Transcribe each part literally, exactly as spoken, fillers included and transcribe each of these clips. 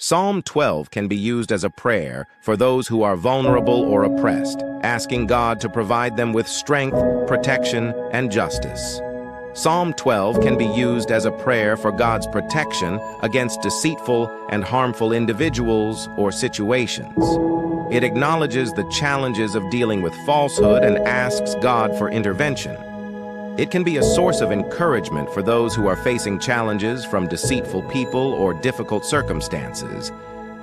Psalm twelve can be used as a prayer for those who are vulnerable or oppressed, asking God to provide them with strength, protection, and justice. Psalm twelve can be used as a prayer for God's protection against deceitful and harmful individuals or situations. It acknowledges the challenges of dealing with falsehood and asks God for intervention. It can be a source of encouragement for those who are facing challenges from deceitful people or difficult circumstances.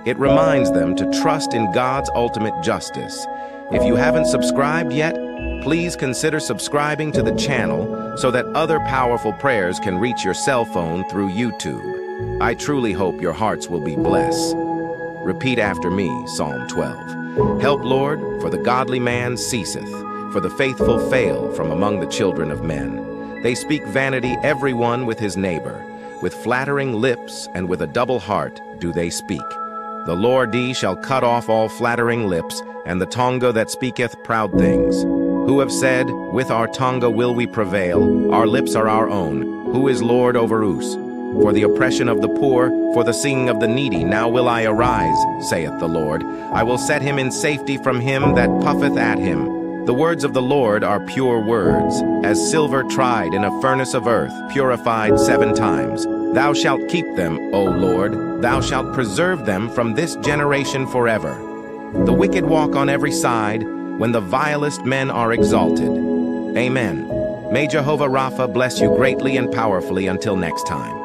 It reminds them to trust in God's ultimate justice. If you haven't subscribed yet, please consider subscribing to the channel so that other powerful prayers can reach your cell phone through YouTube. I truly hope your hearts will be blessed. Repeat after me, Psalm twelve. Help, Lord, for the godly man ceaseth. For the faithful fail from among the children of men. They speak vanity, every one with his neighbor. With flattering lips and with a double heart do they speak. The Lord shall cut off all flattering lips, and the tongue that speaketh proud things. Who have said, with our tongue will we prevail, our lips are our own. Who is Lord over us? For the oppression of the poor, for the singing of the needy, now will I arise, saith the Lord. I will set him in safety from him that puffeth at him. The words of the Lord are pure words, as silver tried in a furnace of earth, purified seven times. Thou shalt keep them, O Lord, thou shalt preserve them from this generation forever. The wicked walk on every side, when the vilest men are exalted. Amen. May Jehovah Rapha bless you greatly and powerfully until next time.